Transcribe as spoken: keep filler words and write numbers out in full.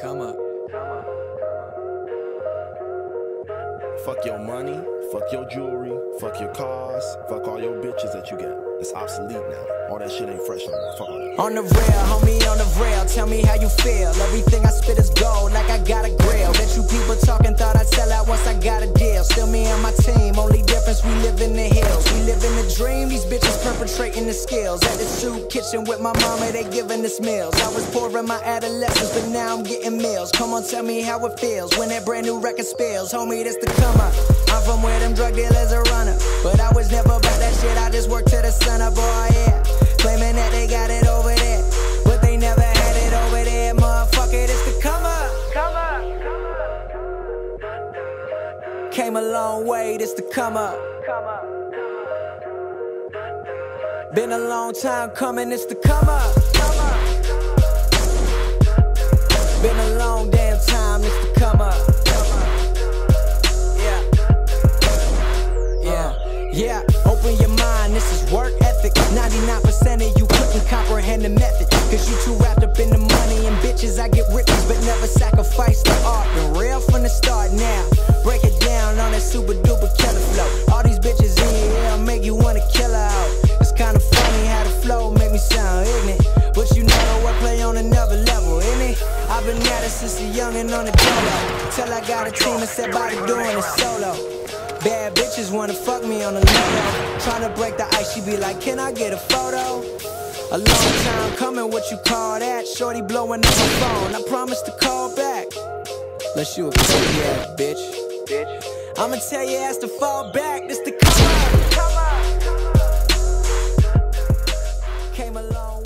come up. Fuck your money, fuck your jewelry, fuck your cars, fuck all your bitches that you got. It's obsolete now. All that shit ain't fresh no more. Fuck all that. On the rail, homie, on the rail. Tell me how you feel. Everything I spit is gold, like I got a grill. Bet you people talking thought I'd sell out once I got a deal. Still me and my team. Only difference, we live in the hills. We live in the dream. These bitches perpetrating the skills. At the soup kitchen with my mama, they giving us meals. I was poor in my adolescence, but now I'm getting meals. Come on, tell me how it feels when that brand new record spills. Homie, that's the come up. I'm from where them drug dealers are runner. But I was never about that shit. I just worked to the sun up, boy, yeah. Claiming that they got it over there, but they never had it over there. Motherfucker, it's the come up. Come up. Come up. Come up. Came a long way, it's the come up. Come up. Been a long time coming, it's the come up. Come up. Been a long damn time, it's the come up. Yeah, open your mind, this is work ethic. ninety-nine percent of you couldn't comprehend the method, cause you too wrapped up in the money and bitches. I get riches, but never sacrifice the art. Been real from the start now. Break it down on that super duper killer flow. All these bitches in here make you wanna kill her out. It's kinda funny how the flow make me sound ignorant, but you know I play on another level, innit? I've been at it since the youngin' on the dolo, till I got a team and said body doing it solo. Bad bitches wanna fuck me on the low. Tryna break the ice, she be like, can I get a photo? A long time coming, what you call that? Shorty blowing up her phone, I promise to call back. Unless you a crazy ass bitch. I'ma tell your ass to fall back, this the come up. Come up. Came along.